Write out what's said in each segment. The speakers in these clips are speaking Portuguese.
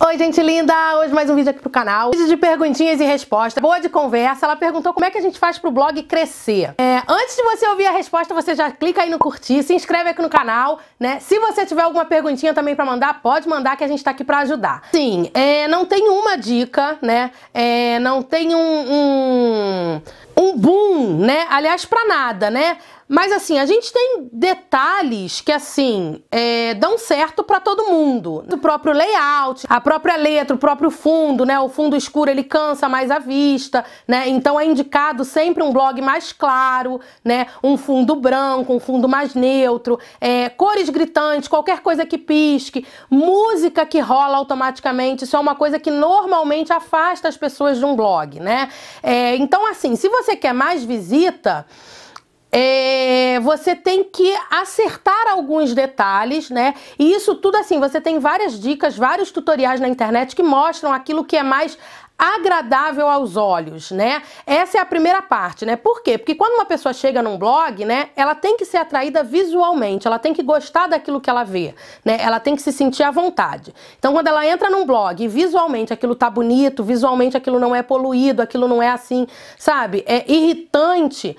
Oi, gente linda! Hoje mais um vídeo aqui pro canal. Vídeo de perguntinhas e respostas. Boa de conversa. Ela perguntou como é que a gente faz pro blog crescer. Antes de você ouvir a resposta, você já clica aí no curtir, se inscreve aqui no canal, né? Se você tiver alguma perguntinha também pra mandar, pode mandar que a gente tá aqui pra ajudar. Sim, não tem uma dica, né? Não tem um boom, né? Aliás, pra nada, né? Mas assim, a gente tem detalhes que assim, dão certo pra todo mundo. O próprio layout, a própria letra, o próprio fundo, né? O fundo escuro, ele cansa mais a vista, né? Então é indicado sempre um blog mais claro, né? Um fundo branco, um fundo mais neutro, cores gritantes, qualquer coisa que pisque, música que rola automaticamente. Isso é uma coisa que normalmente afasta as pessoas de um blog, né? Então assim, se você quer mais visita, você tem que acertar alguns detalhes, né? E isso tudo assim, você tem várias dicas, vários tutoriais na internet que mostram aquilo que é mais agradável aos olhos, né? Essa é a primeira parte, né? Por quê? Porque quando uma pessoa chega num blog, né, ela tem que ser atraída visualmente, ela tem que gostar daquilo que ela vê, né? Ela tem que se sentir à vontade. Então, quando ela entra num blog e visualmente aquilo tá bonito, visualmente aquilo não é poluído, aquilo não é assim, sabe? É irritante.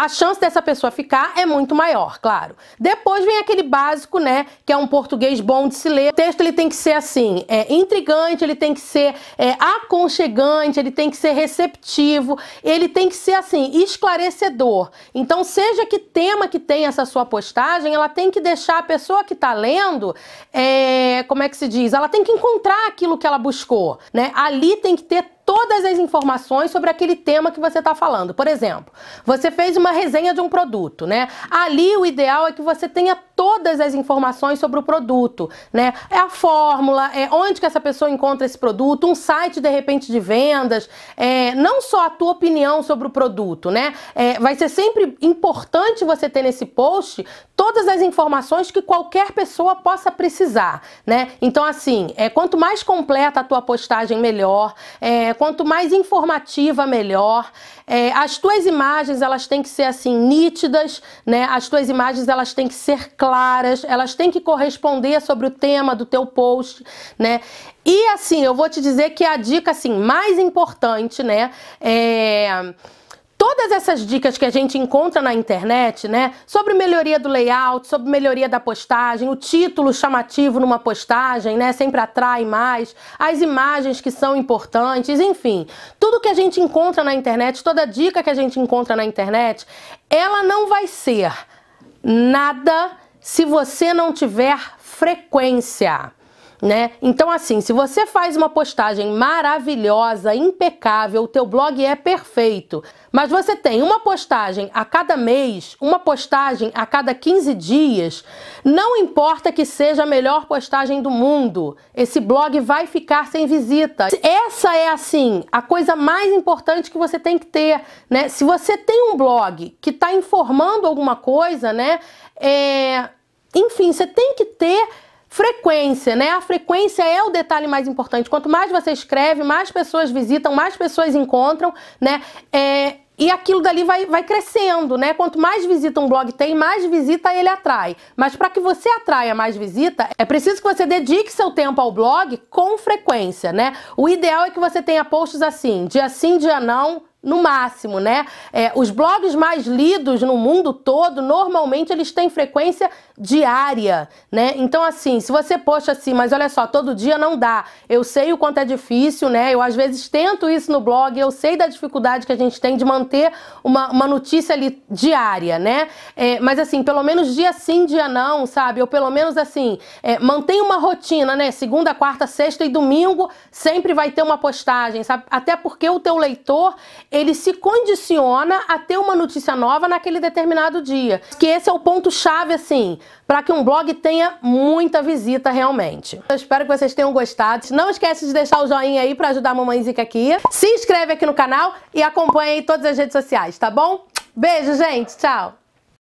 A chance dessa pessoa ficar é muito maior, claro. Depois vem aquele básico, né, que é um português bom de se ler. O texto ele tem que ser assim, intrigante, ele tem que ser aconchegante, ele tem que ser receptivo, ele tem que ser assim, esclarecedor. Então, seja que tema que tem essa sua postagem, ela tem que deixar a pessoa que tá lendo, como é que se diz? Ela tem que encontrar aquilo que ela buscou, né? Ali tem que ter todas as informações sobre aquele tema que você está falando. Por exemplo, você fez uma resenha de um produto, né? Ali o ideal é que você tenha todas as informações sobre o produto, né? É a fórmula, é onde que essa pessoa encontra esse produto, um site de repente de vendas, não só a tua opinião sobre o produto, né? Vai ser sempre importante você ter nesse post todas as informações que qualquer pessoa possa precisar, né? Então assim, quanto mais completa a tua postagem, melhor. Quanto mais informativa, melhor. As tuas imagens, elas têm que ser assim, nítidas, né? As tuas imagens, elas têm que ser claras, elas têm que corresponder sobre o tema do teu post, né? E assim, eu vou te dizer que a dica assim, mais importante, né? Todas essas dicas que a gente encontra na internet, né, sobre melhoria do layout, sobre melhoria da postagem, o título chamativo numa postagem, né, sempre atrai mais, as imagens que são importantes, enfim, tudo que a gente encontra na internet, toda dica que a gente encontra na internet, ela não vai ser nada se você não tiver frequência, né? Então assim, se você faz uma postagem maravilhosa, impecável, o teu blog é perfeito, mas você tem uma postagem a cada mês, uma postagem a cada 15 dias, não importa que seja a melhor postagem do mundo, esse blog vai ficar sem visita. Essa é assim, a coisa mais importante que você tem que ter, né? Se você tem um blog que está informando alguma coisa, né? Enfim, você tem que ter frequência, né? A frequência é o detalhe mais importante. Quanto mais você escreve, mais pessoas visitam, mais pessoas encontram, né? E aquilo dali vai crescendo, né? Quanto mais visita um blog tem, mais visita ele atrai. Mas para que você atraia mais visita, é preciso que você dedique seu tempo ao blog com frequência, né? O ideal é que você tenha posts assim, dia sim, dia não, no máximo, né? Os blogs mais lidos no mundo todo, normalmente eles têm frequência diária, né? Então assim, se você posta assim, mas olha só, todo dia não dá. Eu sei o quanto é difícil, né? Eu às vezes tento isso no blog, eu sei da dificuldade que a gente tem de manter uma notícia ali diária, né? Mas assim, pelo menos dia sim, dia não, sabe? Ou pelo menos assim, mantém uma rotina, né? Segunda, quarta, sexta e domingo sempre vai ter uma postagem, sabe? Até porque o teu leitor, ele se condiciona a ter uma notícia nova naquele determinado dia. Que esse é o ponto-chave, assim, para que um blog tenha muita visita realmente. Eu espero que vocês tenham gostado. Não esquece de deixar o joinha aí para ajudar a mamãezica aqui. Se inscreve aqui no canal e acompanha aí todas as redes sociais, tá bom? Beijo, gente! Tchau!